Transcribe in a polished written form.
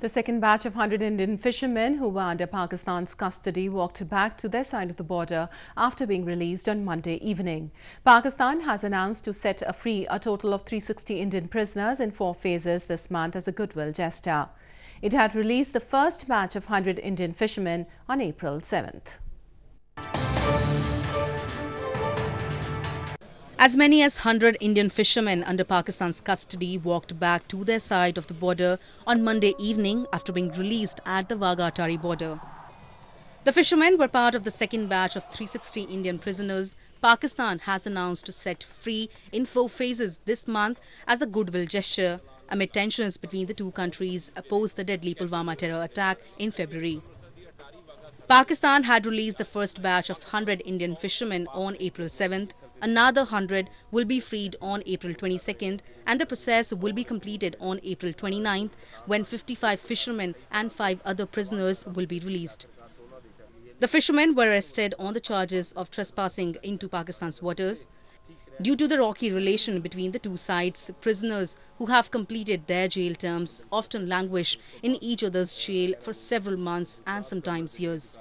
The second batch of 100 Indian fishermen who were under Pakistan's custody walked back to their side of the border after being released on Monday evening. Pakistan has announced to set free a total of 360 Indian prisoners in 4 phases this month as a goodwill gesture. It had released the first batch of 100 Indian fishermen on April 7th. As many as 100 Indian fishermen under Pakistan's custody walked back to their side of the border on Monday evening after being released at the Wagah-Atari border. The fishermen were part of the second batch of 360 Indian prisoners Pakistan has announced to set free in 4 phases this month as a goodwill gesture, amid tensions between the two countries post the deadly Pulwama terror attack in February. Pakistan had released the first batch of 100 Indian fishermen on April 7th. Another 100 will be freed on April 22nd, and the process will be completed on April 29th, when 55 fishermen and 5 other prisoners will be released. The fishermen were arrested on the charges of trespassing into Pakistan's waters. Due to the rocky relation between the two sides, prisoners who have completed their jail terms often languish in each other's jail for several months and sometimes years.